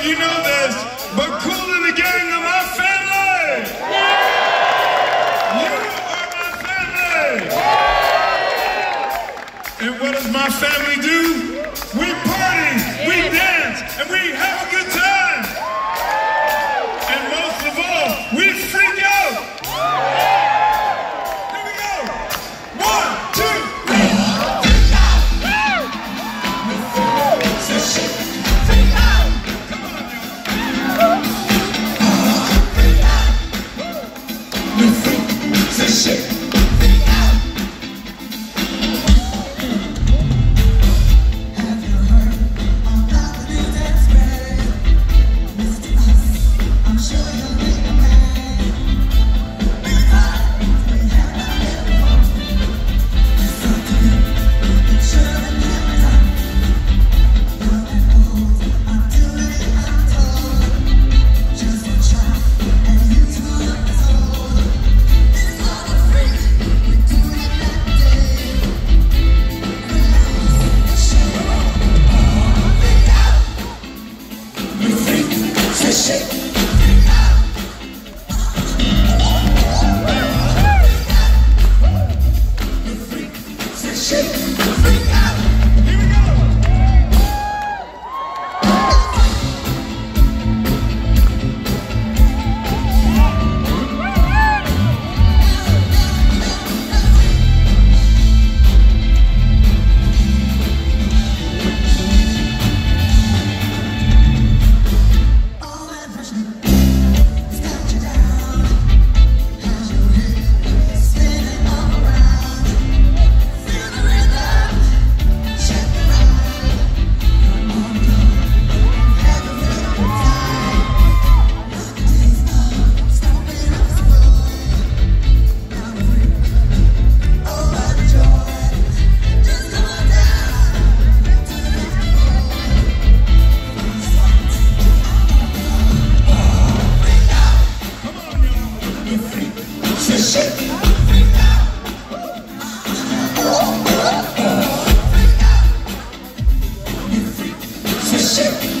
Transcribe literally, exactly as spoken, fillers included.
if you know this, but Kool and the gang are my family! You are my family! And what does my family do? We party, we dance, and we have a good time! And most of all, we freak out! Here we go! One, two, three! Freak out! Freak out! Come on, y'all! Freak out! We freak the shit! Shit!